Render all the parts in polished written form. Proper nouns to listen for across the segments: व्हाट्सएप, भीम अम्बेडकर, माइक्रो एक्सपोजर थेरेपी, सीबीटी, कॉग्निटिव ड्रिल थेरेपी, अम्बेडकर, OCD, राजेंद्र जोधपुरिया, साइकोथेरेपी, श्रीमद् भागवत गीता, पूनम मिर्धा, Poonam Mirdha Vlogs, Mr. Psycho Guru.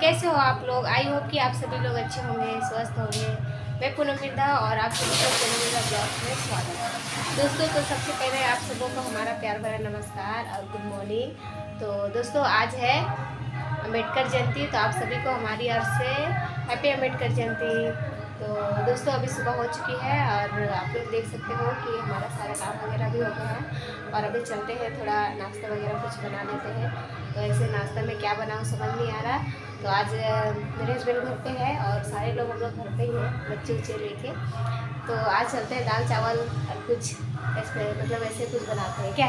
कैसे हो आप लोग। आई होप कि आप सभी लोग अच्छे होंगे, स्वस्थ होंगे। मैं पूनम मिर्धा और आप सभी को पूनम मिर्धा ब्लॉग्स में स्वागत है। दोस्तों तो सबसे पहले आप सबों को हमारा प्यार भरा नमस्कार और गुड मॉर्निंग। तो दोस्तों आज है अम्बेडकर जयंती, तो आप सभी को हमारी ओर से हैप्पी अम्बेडकर जयंती। तो दोस्तों अभी सुबह हो चुकी है और आप लोग देख सकते हो कि हमारा सारा काम वगैरह भी हो गया है और अभी चलते हैं, थोड़ा नाश्ता वगैरह कुछ बना लेते हैं। तो ऐसे नाश्ता में क्या बनाऊँ समझ नहीं आ रहा। तो आज मेरे हस्बैंड घर पे हैं और सारे लोग हम लोग घर पे ही हैं, बच्चे उच्चे लेके। तो आज चलते हैं, दाल चावल और कुछ ऐसे मतलब ऐसे कुछ बनाते हैं क्या।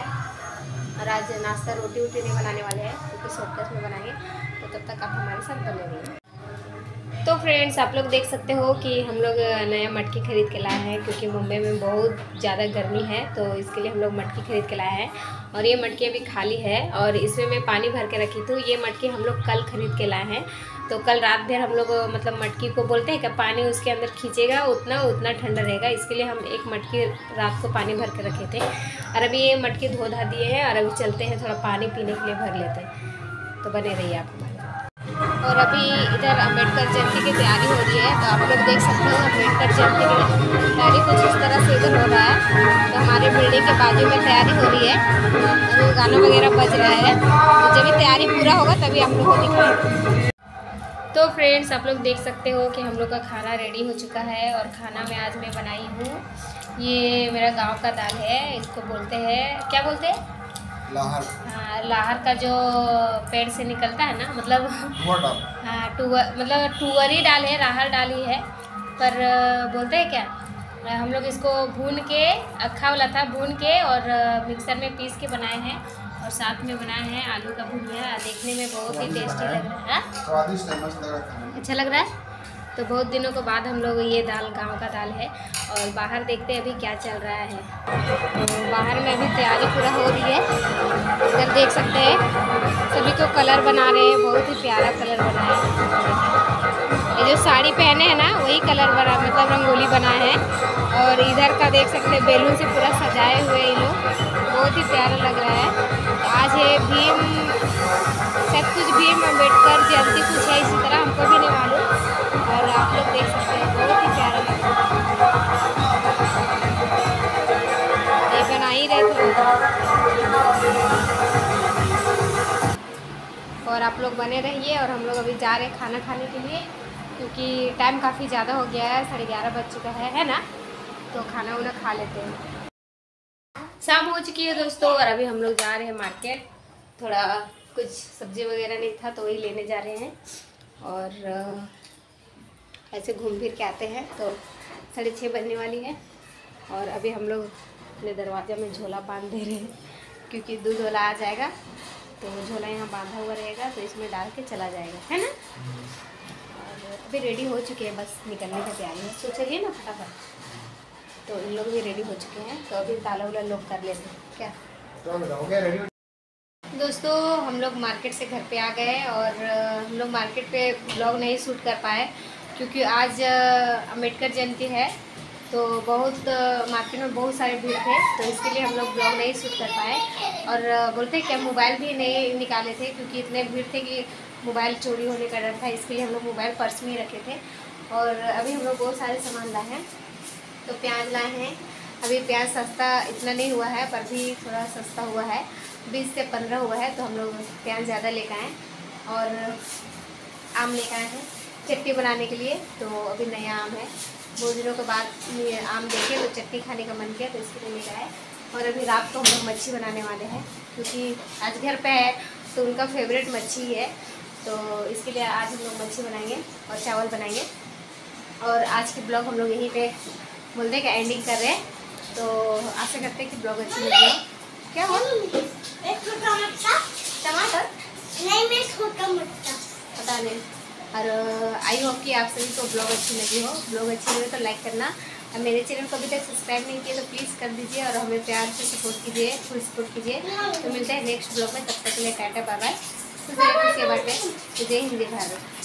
और आज नाश्ता रोटी वोटी नहीं बनाने वाले हैं क्योंकि शॉर्टकट में बनाएंगे। तो तब तक आप हमारे साथ बने रहेंगे। तो फ्रेंड्स आप लोग देख सकते हो कि हम लोग नया मटकी खरीद के लाए हैं क्योंकि मुंबई में बहुत ज़्यादा गर्मी है, तो इसके लिए हम लोग मटकी खरीद के लाए हैं। और ये मटकी अभी खाली है और इसमें मैं पानी भर के रखी थी। ये मटकी हम लोग कल खरीद के लाए हैं। तो कल रात भर हम लोग मतलब मटकी को बोलते हैं कि पानी उसके अंदर खींचेगा उतना उतना ठंडा रहेगा, इसके लिए हम एक मटकी रात को पानी भर के रखे थे। और अभी ये मटकी धो धा दिए हैं और अभी चलते हैं, थोड़ा पानी पीने के लिए भर लेते हैं। तो बने रहिए आप। और अभी इधर अम्बेडकर जयंती की तैयारी हो रही है, तो आप लोग देख सकते हो अम्बेडकर जयंती की तैयारी कुछ इस तरह से इधर हो रहा है। तो हमारे बिल्डिंग के बाजू में तैयारी हो रही है, तो गाना वगैरह बज रहा है। तो जब तैयारी पूरा होगा तभी आप लोग को दिखाएंगे। तो फ्रेंड्स आप लोग देख सकते हो कि हम लोग का खाना रेडी हो चुका है और खाना में आज मैं बनाई हूँ, ये मेरा गाँव का दाल है, इसको बोलते हैं क्या बोलते हैं, लाहर। हाँ, लाहर का जो पेड़ से निकलता है ना, मतलब हाँ टूअर ही डाल है, लाहर डाल ही है पर बोलते हैं क्या। हम लोग इसको भून के, अक्खा वाला था, भून के और मिक्सर में पीस के बनाए हैं और साथ में बनाए हैं आलू का भुजिया। देखने में बहुत ही टेस्टी लग रहा है, स्वादिष्ट अच्छा लग रहा है। तो बहुत दिनों के बाद हम लोग ये दाल, गांव का दाल है। और बाहर देखते हैं अभी क्या चल रहा है। तो बाहर में अभी तैयारी पूरा हो रही है, इधर देख सकते हैं सभी को कलर बना रहे हैं, बहुत ही प्यारा कलर बना है। ये जो साड़ी पहने हैं ना वही कलर बना, मतलब रंगोली बना है। और इधर का देख सकते हैं बैलून से पूरा सजाए हुए ये लोग, बहुत ही प्यारा लग रहा है। तो आज है भीम, सब कुछ भीम अम्बेडकर जयंती कुछ है इसी तरह, हमको भी नहीं मालूम। और आप लोग देख सकते हैं बहुत ही प्यारा लग रहा है, ये बना ही रहे थे। और आप लोग बने रहिए और हम लोग अभी जा रहे हैं खाना खाने के लिए क्योंकि टाइम काफ़ी ज़्यादा हो गया है, 11:30 बज चुका है ना। तो खाना वाना खा लेते हैं। शाम हो चुकी है दोस्तों और अभी हम लोग जा रहे हैं मार्केट, थोड़ा कुछ सब्जी वगैरह नहीं था तो वही लेने जा रहे हैं और ऐसे घूम फिर के आते हैं। तो 6:30 बजने वाली है और अभी हम लोग अपने दरवाजे में झोला बांध दे रहे हैं क्योंकि दूध वाला आ जाएगा तो झोला यहाँ बांधा हुआ रहेगा तो इसमें डाल के चला जाएगा, है ना। और अभी रेडी हो चुके हैं, बस निकलने का तैयारी है। तो चलिए ना फटाफट, तो इन लोग भी रेडी हो चुके हैं तो अभी ताला वाला लोग कर लेते हैं क्या। तो दोस्तों हम लोग मार्केट से घर पर आ गए और हम लोग मार्केट पर ब्लॉग नहीं शूट कर पाए क्योंकि आज अम्बेडकर जयंती है तो बहुत मार्केट में बहुत सारे भीड़ थे, तो इसके लिए हम लोग ब्लॉग नहीं शूट कर पाए। और बोलते क्या मोबाइल भी नहीं निकाले थे क्योंकि इतने भीड़ थे कि मोबाइल चोरी होने का डर था, इसके लिए हम लोग मोबाइल पर्स में ही रखे थे। और अभी हम लोग बहुत सारे सामान लाए हैं, तो प्याज लाए हैं। अभी प्याज सस्ता इतना नहीं हुआ है पर भी थोड़ा सस्ता हुआ है, 20 से 15 हुआ है, तो हम लोग प्याज ज़्यादा लेकर आए। और आम लेकर आए हैं चटनी बनाने के लिए, तो अभी नया आम है, बहुत दिनों के बाद आम देखे तो चटनी खाने का मन किया तो इसके लिए लेकर आए। और अभी रात को हम लोग मच्छी बनाने वाले हैं क्योंकि आज घर पे है तो उनका फेवरेट मच्छी है, तो इसके लिए आज हम लोग मच्छी बनाएंगे और चावल बनाएंगे। और आज की ब्लॉग हम लोग यहीं पे बोलते हैं कि एंडिंग कर रहे हैं। तो आशा करते हैं कि ब्लॉग अच्छी लगी। क्या हो टमाटर नहीं, मैं छोटा मटका पता नहीं। और आई होप कि आप सभी को ब्लॉग अच्छी लगी हो। ब्लॉग अच्छी लगी तो लाइक करना और मेरे चैनल को अभी तक सब्सक्राइब नहीं किया तो प्लीज़ कर दीजिए और हमें प्यार से सपोर्ट कीजिए, फुल सपोर्ट कीजिए। तो मिलते हैं नेक्स्ट ब्लॉग में, तब तक के लिए टाटा बाय बाय। जय हिंद जय भारत।